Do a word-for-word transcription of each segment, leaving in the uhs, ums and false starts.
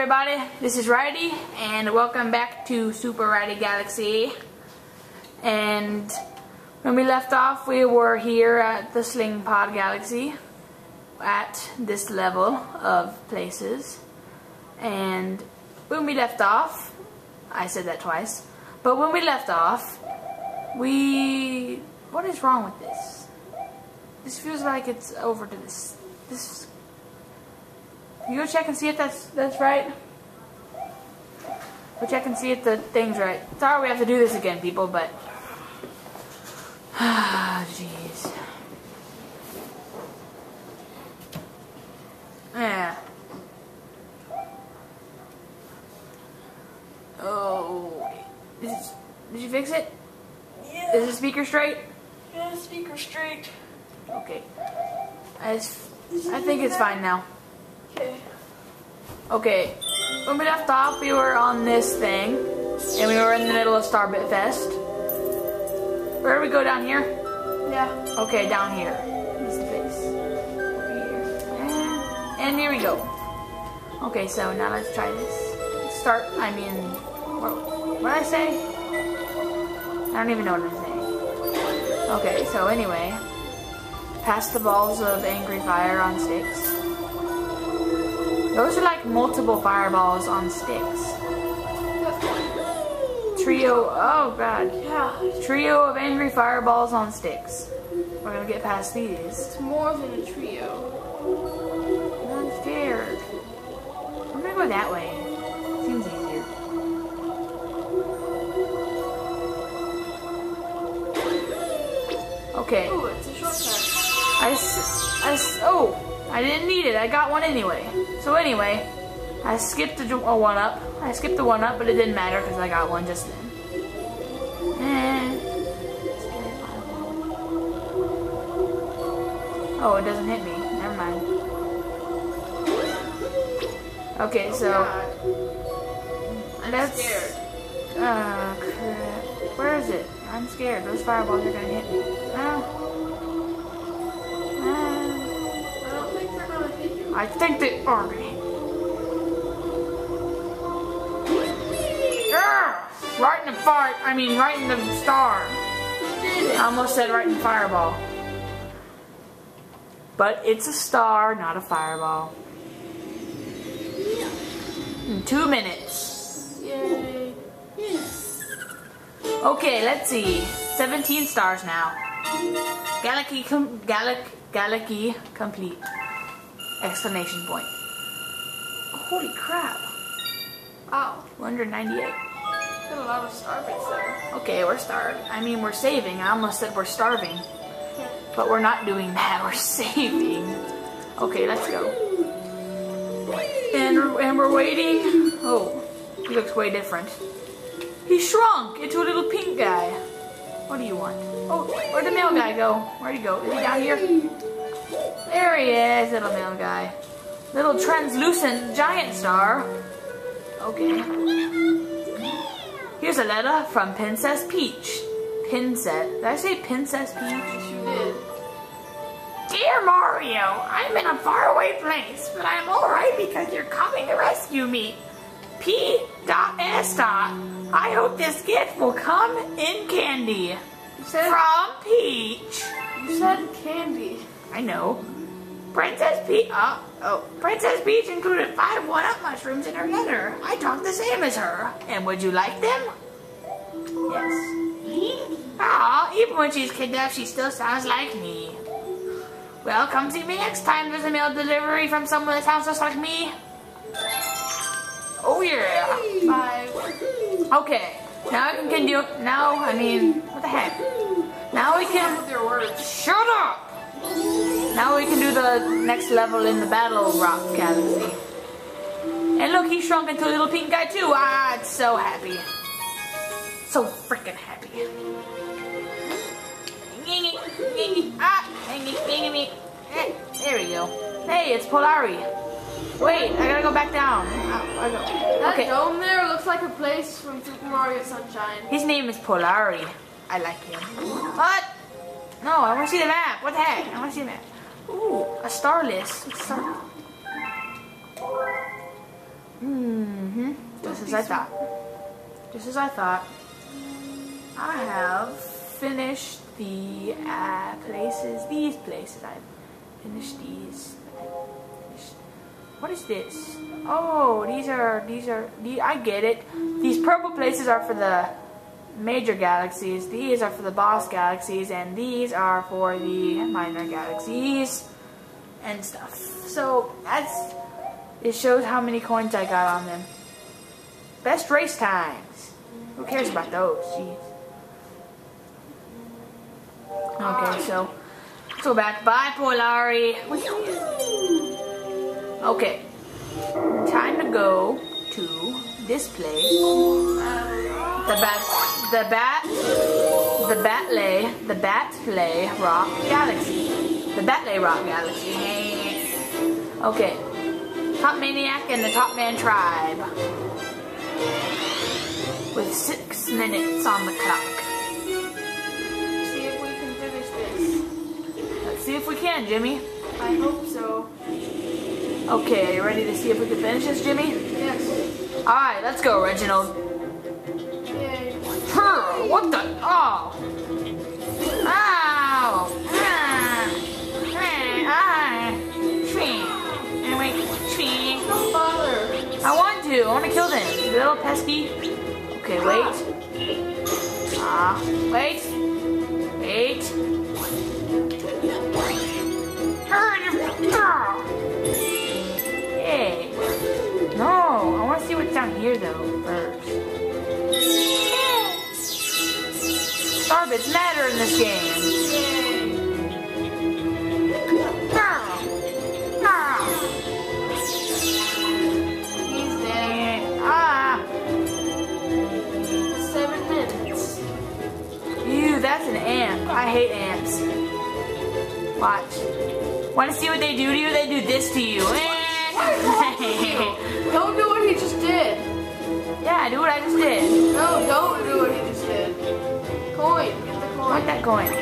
everybody, this is Righty, and welcome back to Super Righty Galaxy. And when we left off, we were here at the Sling Pod Galaxy, at this level of places. And when we left off, I said that twice, but when we left off, we... what is wrong with this? This feels like it's over to this... this you go check and see if that's that's right. Go check and see if the thing's right. Sorry we have to do this again, people, but ah, jeez. Yeah. Oh, did you, did you fix it? Yeah. Is the speaker straight? Yeah, the speaker's straight. Okay. I, I think it's fine now. Okay. Okay. When we left off, we were on this thing, and we were in the middle of Starbit Fest. Where do we go down here? Yeah. Okay, down here. This place. Over here. And, and here we go. Okay, so now let's try this. Let's start. I mean, what, what did I say? I don't even know what I'm saying. Okay, so anyway, pass the balls of angry fire on sticks. Those are like multiple fireballs on sticks. Trio, oh god, yeah. Trio of angry fireballs on sticks. We're gonna get past these. It's more than a trio. I'm scared. I'm gonna go that way. Seems easier. Okay. Ooh, it's a shortcut. I s- I s- oh! I didn't need it. I got one anyway. So anyway, I skipped the oh, one up. I skipped the one up, but it didn't matter because I got one just then. Eh. Oh, it doesn't hit me. Never mind. Okay, so I'm scared. Uh, crap. Where is it? I'm scared. Those fireballs are gonna hit me. Oh. I think they are me. Yeah! Right in the fart. I mean, right in the star. I almost said right in fireball. But it's a star, not a fireball. In two minutes. Yay. Okay, let's see. seventeen stars now. Galaxy, com Galac Galaxy complete. Exclamation point. Holy crap. Wow. one hundred ninety-eight. Got a lot of starvings there. Okay, we're starved. I mean, we're saving. I almost said we're starving. But we're not doing that. We're saving. Okay, let's go. And, and we're waiting. Oh, he looks way different. He shrunk into a little pink guy. What do you want? Oh, where'd the male guy go? Where'd he go? Is he down here? There he is, little male guy. Little translucent giant star. Okay. Here's a letter from Princess Peach. Pinset. Did I say Princess Peach? Yes, you did. Dear Mario, I'm in a faraway place, but I'm alright because you're coming to rescue me. P S I hope this gift will come in candy. You said from Peach. You said candy. I know. Princess Peach. Oh, oh. Princess Peach included five one-up mushrooms in her letter. I talk the same as her. And would you like them? Yes. Aw, even when she's kidnapped, she still sounds like me. Well, come see me next time there's a mail delivery from someone that sounds just like me. Oh yeah. Five. Okay. Now I can, can do. Now I mean, what the heck? Now we can. With your words. Shut up. Now we can do the next level in the Battle Rock Galaxy. And look, he shrunk into a little pink guy too. Ah, it's so happy. So freaking happy. There we go. Hey, it's Polari. Wait, I gotta go back down. That dome there looks like a place from Super Mario Sunshine. His name is Polari. I like him. What? No, I want to see the map. What the heck? I want to see the map. Ooh, a star list. Let's start. Hmm. Just as I thought. Just as I thought. I have finished the uh, places. These places. I've finished these. Finished. What is this? Oh, these are, these are, the, I get it. These purple places are for the major galaxies. These are for the boss galaxies. And these are for the minor galaxies. And stuff. So, that's... It shows how many coins I got on them. Best race times. Who cares about those? Jeez. Okay, so let's go back. Bye, Polari. Okay. Time to go to this place. The bat, the bat, the Batlay, the Batlay Rock Galaxy, the Batlay Rock Galaxy. Okay. Top Maniac and the Top Man Tribe. With six minutes on the clock. Let's see if we can finish this. Let's see if we can, Jimmy. I hope so. Okay, you ready to see if we can finish this, Jimmy? Yes. Alright, let's go, Reginald. Yay. Her, what the? Oh! Ow! Ah! Hey, ah! Don't bother. I want to. I want to kill them. You little pesky. Okay, wait. Ah, uh, wait. Wait. Yay. No, I want to see what's down here though first. Starbits matter in this game. That's an amp. I hate amps. Watch. Want to see what they do to you? They do this to you. Don't do what he just did. Yeah, do what I just did. No, don't do what he just did. Coin. Get the coin. I want that coin.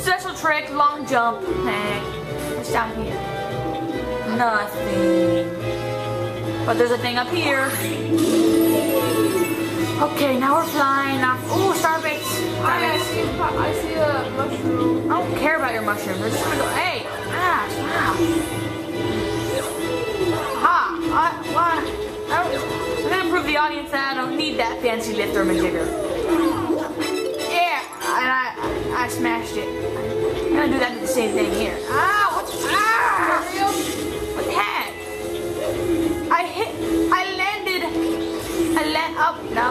Special trick, long jump. What's down here? Nothing. But there's a thing up here. Okay, now we're flying off. Ooh, Starbits! I, I see a, I see a mushroom. I don't care about your mushroom. We're just gonna go. Hey! Ah! Ah! Ha! Ah! Ah! Ah! I'm gonna prove the audience that I don't need that fancy lift or majigger. Yeah! And I, I smashed it. I'm gonna do that to the same thing here. Ah! What? Ah! What the heck? I hit. I landed. I land up, no,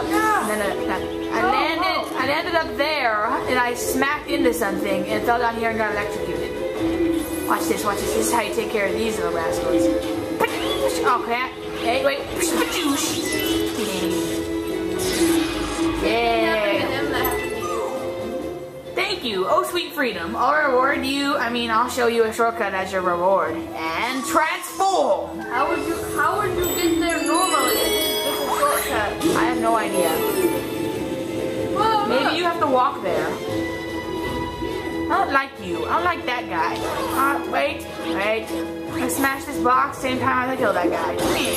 no, no, no. I landed, I landed up there, and I smacked into something, and fell down here and got electrocuted. Watch this, watch this. This is how you take care of these little rascals. Oh crap! Hey, wait. Yeah. Thank you. Oh sweet freedom. I'll reward you. I mean, I'll show you a shortcut as your reward. And transform. How would you? How would you get there normally? I have no idea. Whoa, maybe look. You have to walk there. I don't like you. I don't like that guy. Uh, wait, wait. I smash this box same time as I kill that guy. Hey.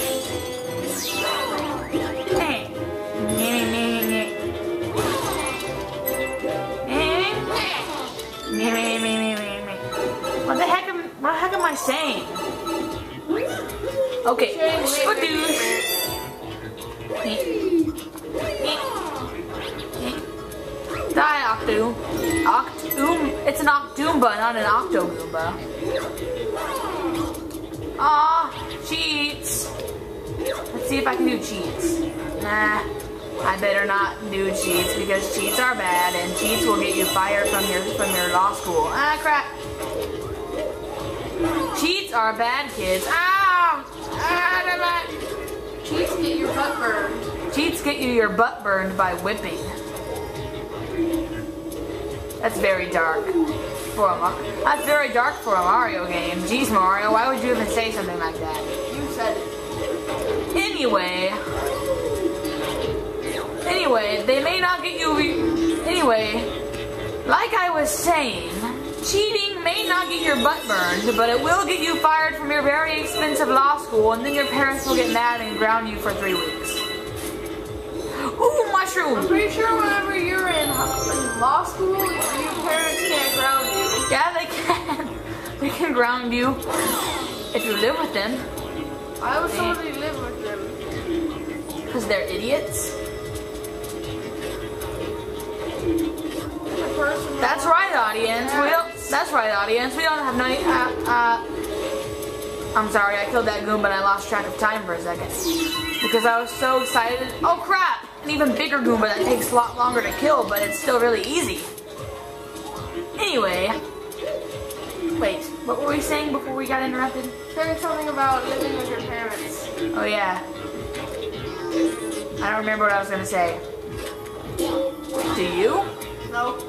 What the heck am what the heck am I saying? Okay. Spadoosh. Die, Octoom. Octoom. It's an Octoomba, not an Octoomba. Aw, cheats. Let's see if I can do cheats. Nah, I better not do cheats because cheats are bad and cheats will get you fired from your from your law school. Ah, crap. Cheats are bad, kids. Ow! Ah, blah, blah. Cheats get your butt burned. Cheats get you your butt burned by whipping. That's very dark. For a Mario. That's very dark for a Mario game. Jeez, Mario, why would you even say something like that? You said it. Anyway. Anyway, they may not get you re- Anyway. Like I was saying, Cheating may not get your butt burned, but it will get you fired from your very expensive law school, and then your parents will get mad and ground you for three weeks. Ooh, mushroom! I'm pretty sure whenever you're in law school, your parents can't ground you. Yeah, they can. They can ground you if you live with them. I would totally live with them. Because they're idiots? That's right, audience. We don't. That's right, audience. We don't have no. Uh, uh, I'm sorry, I killed that goon, but I lost track of time for a second because I was so excited. Oh crap! An even bigger goon, but that takes a lot longer to kill, but it's still really easy. Anyway, wait. What were we saying before we got interrupted? Saying something about living with your parents. Oh yeah. I don't remember what I was gonna say. Do you? No.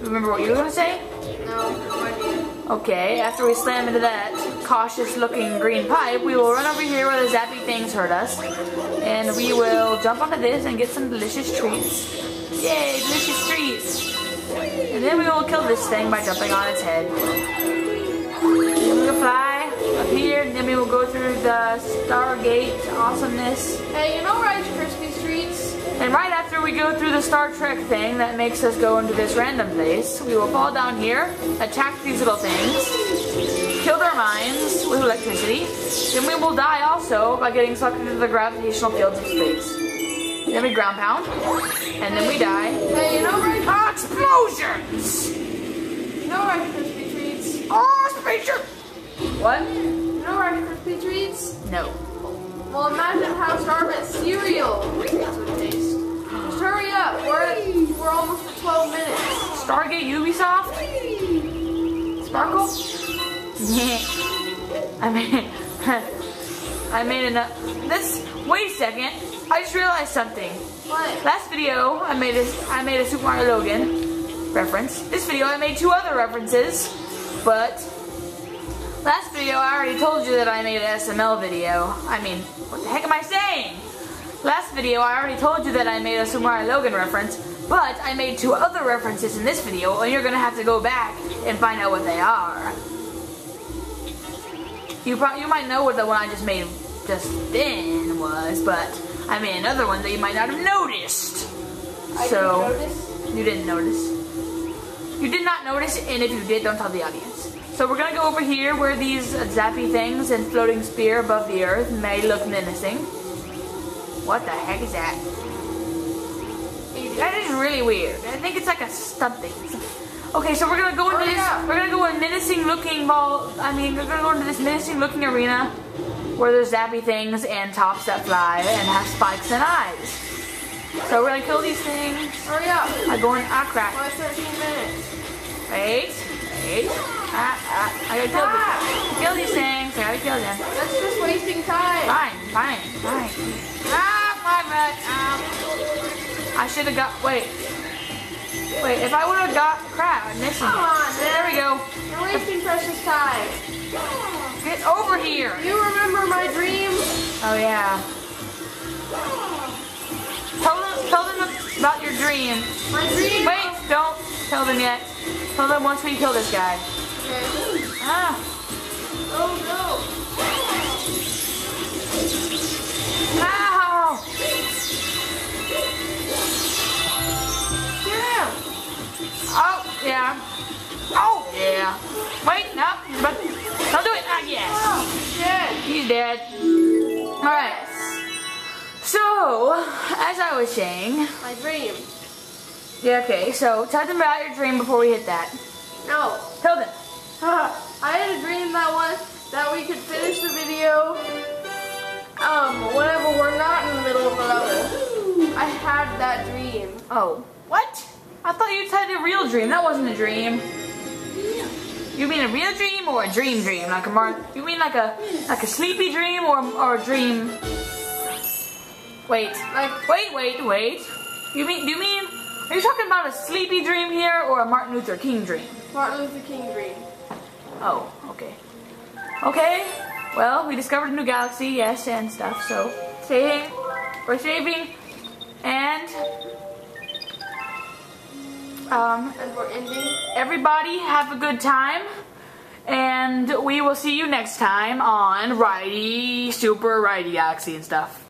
Remember what you were gonna say? No, no idea. Okay, after we slam into that cautious looking green pipe, we will run over here where the zappy things hurt us. And we will jump onto this and get some delicious treats. Yay, delicious treats! And then we will kill this thing by jumping on its head. Then we will fly up here, and then we will go through the Stargate awesomeness. Hey, you know Rice Krispies treats? And right after we go through the Star Trek thing that makes us go into this random place, we will fall down here, attack these little things, kill their minds with electricity, then we will die also by getting sucked into the gravitational fields of space. Then we ground pound, and then we die. Hey, you know Rice? Ah, explosions! You know Rice Krispie treats? Oh, spaceship! What? You know Rice Krispie treats? No. Well, imagine how Starbit cereal would taste. Just hurry up. We're, at, we're almost at twelve minutes. Stargate Ubisoft? Sparkle? I mean, I made enough. This. Wait a second. I just realized something. What? Last video, I made a, I made a Sumaria Logan reference. This video, I made two other references, but. Last video, I already told you that I made an S M L video. I mean, what the heck am I saying? Last video, I already told you that I made a Sumaria Logan reference, but I made two other references in this video, and you're gonna have to go back and find out what they are. You probably you might know what the one I just made just then was, but I made another one that you might not have noticed. I so didn't notice. You didn't notice. You did not notice, and if you did, don't tell the audience. So we're gonna go over here where these zappy things and floating spear above the earth may look menacing. What the heck is that? That is really weird. I think it's like a something. Okay, so we're gonna go into oh, this. Yeah. We're gonna go in menacing looking ball. I mean, we're gonna go into this menacing looking arena where there's zappy things and tops that fly and have spikes and eyes. So we're gonna kill these things. Hurry up! I'm going. I crack. Well, it's thirteen minutes. Wait. Wait. Ah, ah, I gotta kill, ah. kill these things. I gotta kill them. That's just wasting time. Fine, fine, fine. Ah, my butt. Ah. I should have got. Wait. Wait, if I would have got. Crap, I missed it. Come on, man. There we go. You're wasting precious time. Get over here. You remember my dream? Oh, yeah. Tell them, tell them about your dream. My dream? Wait, don't tell them yet. Tell them once we kill this guy. Okay. Ah. Oh no. Ow. Yeah. Oh, yeah. Oh, yeah. Wait, no. But don't do it. Ah, yes. Oh, dead. He's dead. Alright. So, as I was saying. My dream. Yeah, okay. So, tell them about your dream before we hit that. No. Tell them. I had a dream that was that we could finish the video um whenever we're not in the middle of a level. I had that dream. Oh. What? I thought you had a real dream. That wasn't a dream. Yeah. You mean a real dream or a dream dream? Like a mar you mean like a like a sleepy dream or or a dream? Wait. Like wait, wait, wait. You mean do you mean are you talking about a sleepy dream here or a Martin Luther King dream? Martin Luther King dream. Oh, okay. Okay, well, we discovered a new galaxy, yes, and stuff, so saving, we're saving, and Um, and we're ending. Everybody have a good time. And we will see you next time on Righty, Super Righty Galaxy and stuff.